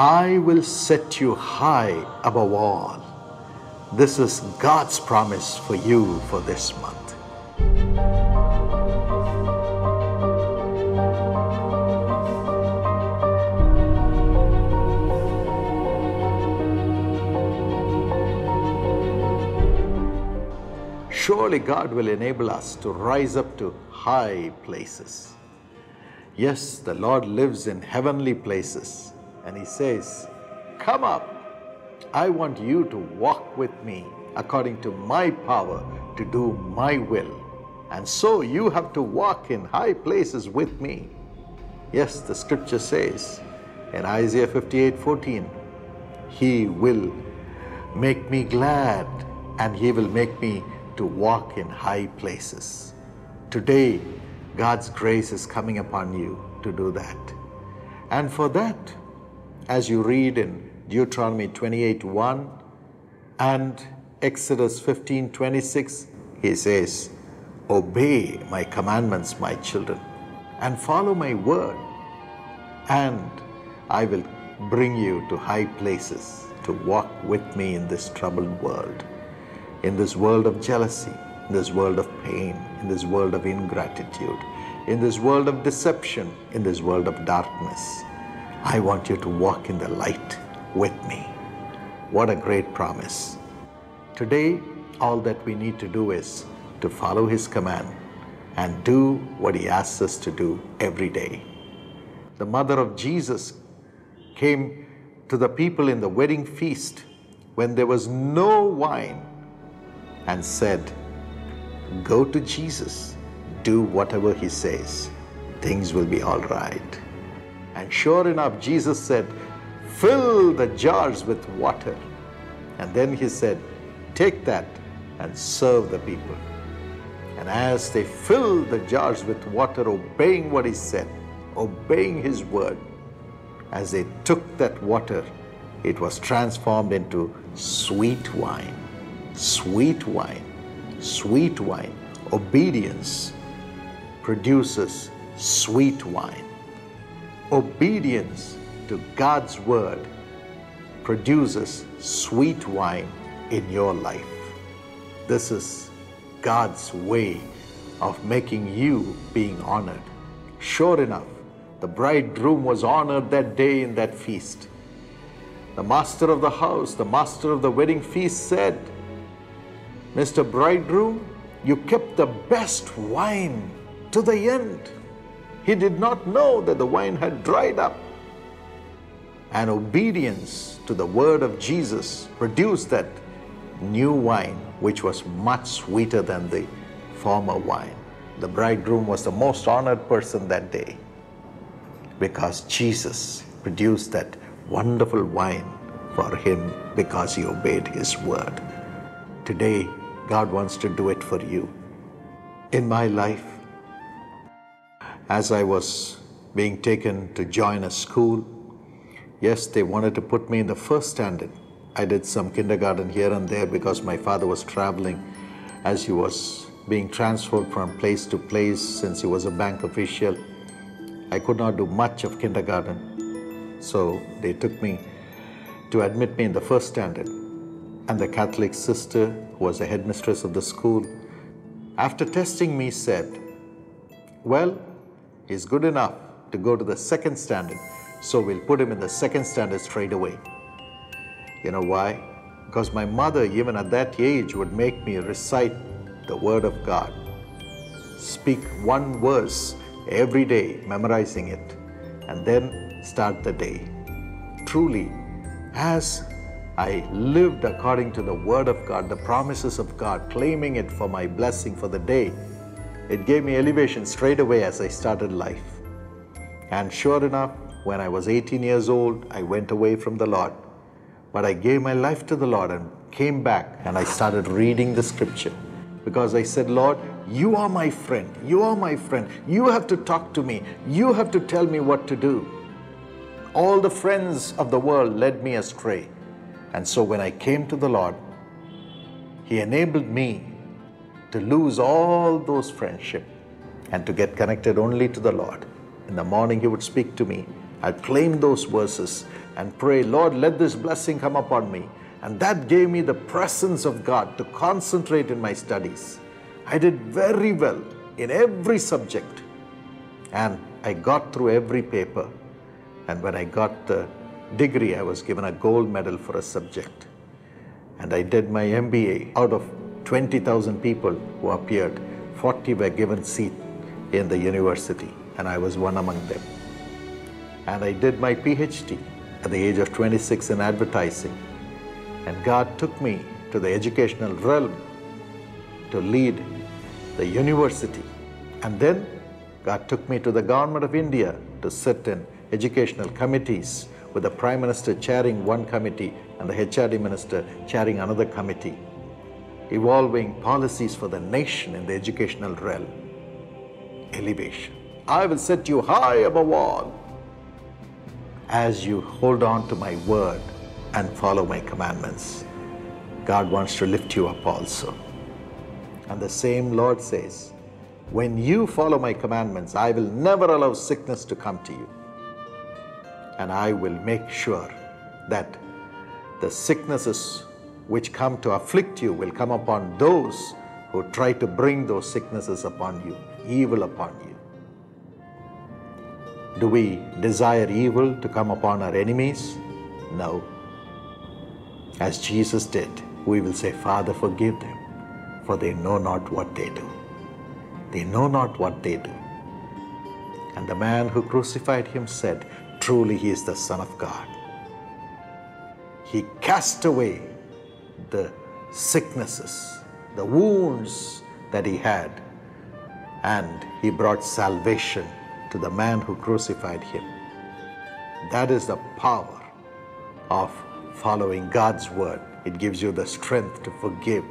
I will set you high above all. This is God's promise for you for this month. Surely God will enable us to rise up to high places. Yes, the Lord lives in heavenly places, and He says, come up. I want you to walk with me according to my power to do my will. And so you have to walk in high places with me. Yes, the scripture says in Isaiah 58:14, He will make me glad and He will make me to walk in high places. Today, God's grace is coming upon you to do that. And for that, as you read in Deuteronomy 28:1 and Exodus 15:26, He says, obey my commandments, my children, and follow my word, and I will bring you to high places to walk with me in this troubled world. In this world of jealousy, in this world of pain, in this world of ingratitude, in this world of deception, in this world of darkness, I want you to walk in the light with me. What a great promise. Today, all that we need to do is to follow His command and do what He asks us to do every day. The mother of Jesus came to the people in the wedding feast when there was no wine, and said, go to Jesus, do whatever He says, things will be all right. And sure enough, Jesus said, fill the jars with water. And then He said, take that and serve the people. And as they filled the jars with water, obeying what He said, obeying His word, as they took that water, it was transformed into sweet wine. Sweet wine, sweet wine. Obedience produces sweet wine. Obedience to God's word produces sweet wine in your life. This is God's way of making you being honored. Sure enough, the bridegroom was honored that day in that feast. The master of the house, the master of the wedding feast said, Mr. Bridegroom, you kept the best wine to the end. He did not know that the wine had dried up. And obedience to the word of Jesus produced that new wine, which was much sweeter than the former wine. The bridegroom was the most honored person that day because Jesus produced that wonderful wine for him because he obeyed His word. Today, God wants to do it for you. In my life, as I was being taken to join a school, yes, they wanted to put me in the first standard. I did some kindergarten here and there because my father was traveling as he was being transferred from place to place since he was a bank official. I could not do much of kindergarten, so they took me to admit me in the first standard. And the Catholic sister, who was the headmistress of the school, after testing me, said, well, he's good enough to go to the second standard, so we'll put him in the second standard straight away. You know why? Because my mother, even at that age, would make me recite the Word of God, speak one verse every day, memorizing it, and then start the day. Truly, as I lived according to the Word of God, the promises of God, claiming it for my blessing for the day, it gave me elevation straight away as I started life. And sure enough, when I was 18 years old, I went away from the Lord. But I gave my life to the Lord and came back and I started reading the scripture. Because I said, Lord, you are my friend. You are my friend. You have to talk to me. You have to tell me what to do. All the friends of the world led me astray. And so when I came to the Lord, He enabled me to lose all those friendships and to get connected only to the Lord. In the morning, He would speak to me. I claimed those verses and pray, Lord, let this blessing come upon me. And that gave me the presence of God to concentrate in my studies. I did very well in every subject. And I got through every paper. And when I got the degree, I was given a gold medal for a subject. And I did my MBA. Out of 20,000 people who appeared, 40 were given seats in the university. And I was one among them. And I did my PhD at the age of 26 in advertising. And God took me to the educational realm to lead the university. And then God took me to the government of India to sit in educational committees, with the Prime Minister chairing one committee and the HRD Minister chairing another committee, evolving policies for the nation in the educational realm. Elevation. I will set you high above all as you hold on to my word and follow my commandments. God wants to lift you up also. And the same Lord says, when you follow my commandments, I will never allow sickness to come to you. And I will make sure that the sicknesses which come to afflict you will come upon those who try to bring those sicknesses upon you, evil upon you. Do we desire evil to come upon our enemies? No. As Jesus did, we will say, Father, forgive them, for they know not what they do. They know not what they do. And the man who crucified him said, truly, he is the Son of God. He cast away the sicknesses, the wounds that he had, and he brought salvation to the man who crucified him. That is the power of following God's word. It gives you the strength to forgive.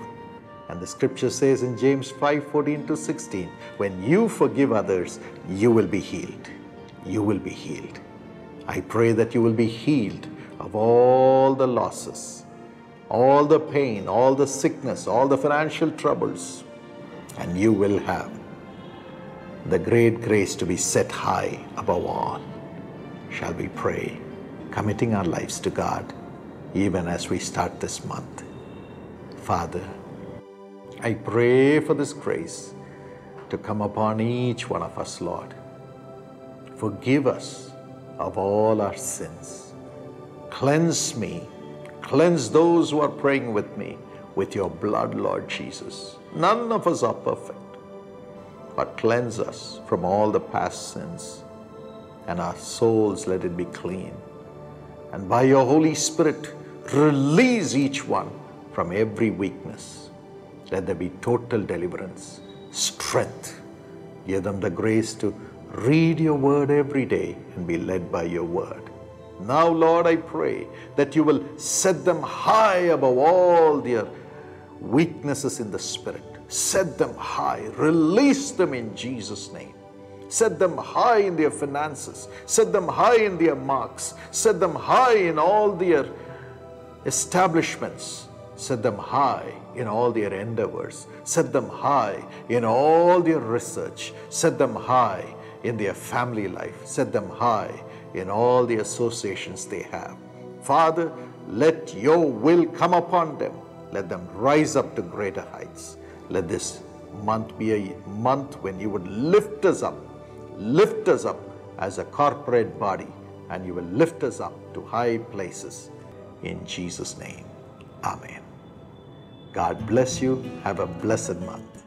And the scripture says in James 5:14-16, when you forgive others, you will be healed. You will be healed. I pray that you will be healed of all the losses, all the pain, all the sickness, all the financial troubles, and you will have the great grace to be set high above all. Shall we pray, committing our lives to God, even as we start this month? Father, I pray for this grace to come upon each one of us, Lord. Forgive us of all our sins. Cleanse me, cleanse those who are praying with me with your blood, Lord Jesus. None of us are perfect, but cleanse us from all the past sins, and our souls let it be clean. And by your Holy Spirit, release each one from every weakness. Let there be total deliverance, strength. Give them the grace to read your word every day and be led by your word. Now, Lord, I pray that you will set them high above all their weaknesses in the spirit. Set them high. Release them in Jesus' name. Set them high in their finances. Set them high in their marks. Set them high in all their establishments. Set them high in all their endeavors. Set them high in all their research. Set them high in their family life. Set them high in all the associations they have. Father, let your will come upon them. Let them rise up to greater heights. Let this month be a month when you would lift us up as a corporate body, and you will lift us up to high places. In Jesus' name, amen. God bless you. Have a blessed month.